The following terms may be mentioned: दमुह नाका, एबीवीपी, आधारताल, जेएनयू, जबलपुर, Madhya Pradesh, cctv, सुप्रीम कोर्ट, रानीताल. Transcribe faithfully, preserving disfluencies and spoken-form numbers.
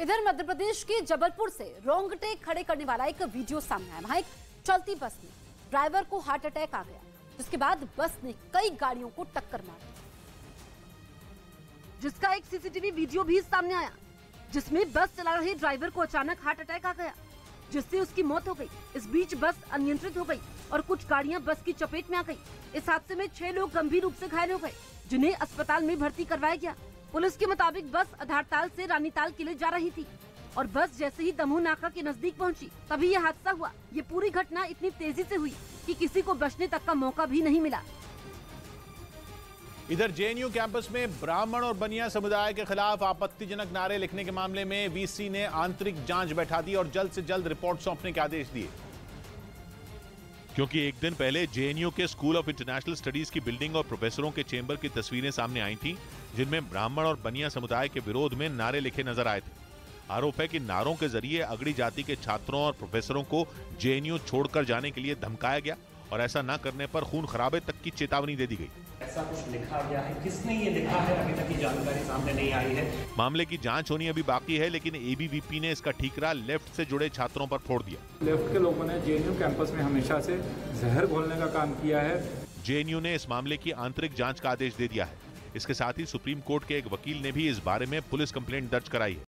इधर मध्य प्रदेश के जबलपुर से रोंगटे खड़े करने वाला एक वीडियो सामने आया। वहां एक चलती बस में ड्राइवर को हार्ट अटैक आ गया, जिसके बाद बस ने कई गाड़ियों को टक्कर मार दी, जिसका एक सीसीटीवी वीडियो भी सामने आया, जिसमें बस चला रहे ड्राइवर को अचानक हार्ट अटैक आ गया, जिससे उसकी मौत हो गई। इस बीच बस अनियंत्रित हो गई और कुछ गाड़ियां बस की चपेट में आ गई। इस हादसे में छह लोग गंभीर रूप से घायल हो गए, जिन्हें अस्पताल में भर्ती करवाया गया। पुलिस के मुताबिक बस आधारताल से रानीताल किले जा रही थी और बस जैसे ही दमुह नाका के नजदीक पहुंची, तभी यह हादसा हुआ। ये पूरी घटना इतनी तेजी से हुई कि किसी को बचने तक का मौका भी नहीं मिला। इधर जेएनयू कैंपस में ब्राह्मण और बनिया समुदाय के खिलाफ आपत्तिजनक नारे लिखने के मामले में वीसी ने आंतरिक जांच बैठा दी और जल्द से जल्द रिपोर्ट सौंपने के आदेश दिए, क्योंकि एक दिन पहले जेएनयू के स्कूल ऑफ इंटरनेशनल स्टडीज की बिल्डिंग और प्रोफेसरों के चेंबर की तस्वीरें सामने आई थी, जिनमें ब्राह्मण और बनिया समुदाय के विरोध में नारे लिखे नजर आए थे। आरोप है कि नारों के जरिए अगड़ी जाति के छात्रों और प्रोफेसरों को जेएनयू छोड़कर जाने के लिए धमकाया गया और ऐसा न करने पर खून खराबे तक की चेतावनी दे दी गई। ऐसा कुछ लिखा गया है, किसने ये लिखा है, अभी तक की जानकारी सामने नहीं आई है। मामले की जांच होनी अभी बाकी है, लेकिन एबीवीपी ने इसका ठीकरा लेफ्ट से जुड़े छात्रों पर फोड़ दिया। लेफ्ट के लोगों ने जेएनयू कैंपस में हमेशा से जहर घोलने का काम किया है। जेएनयू ने इस मामले की आंतरिक जाँच का आदेश दे दिया है। इसके साथ ही सुप्रीम कोर्ट के एक वकील ने भी इस बारे में पुलिस कंप्लेंट दर्ज कराई है।